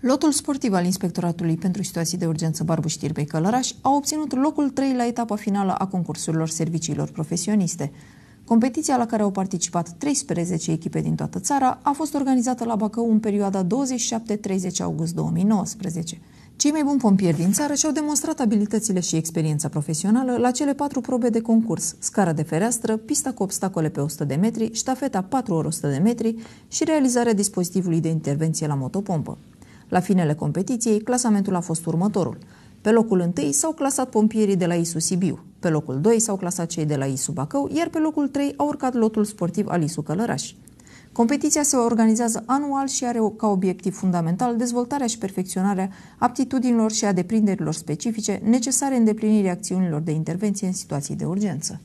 Lotul sportiv al Inspectoratului pentru Situații de Urgență Barbu-Știrbei Călărași a obținut locul 3 la etapa finală a concursurilor serviciilor profesioniste. Competiția, la care au participat 13 echipe din toată țara, a fost organizată la Bacău în perioada 27-30 august 2019. Cei mai buni pompieri din țară și-au demonstrat abilitățile și experiența profesională la cele 4 probe de concurs: scara de fereastră, pista cu obstacole pe 100 de metri, ștafeta 4x100 de metri și realizarea dispozitivului de intervenție la motopompă. La finele competiției, clasamentul a fost următorul. Pe locul 1 s-au clasat pompierii de la ISU Sibiu, pe locul 2 s-au clasat cei de la ISU Bacău, iar pe locul 3 a urcat lotul sportiv al ISU Călărași. Competiția se organizează anual și are ca obiectiv fundamental dezvoltarea și perfecționarea aptitudinilor și a deprinderilor specifice necesare îndeplinirii acțiunilor de intervenție în situații de urgență.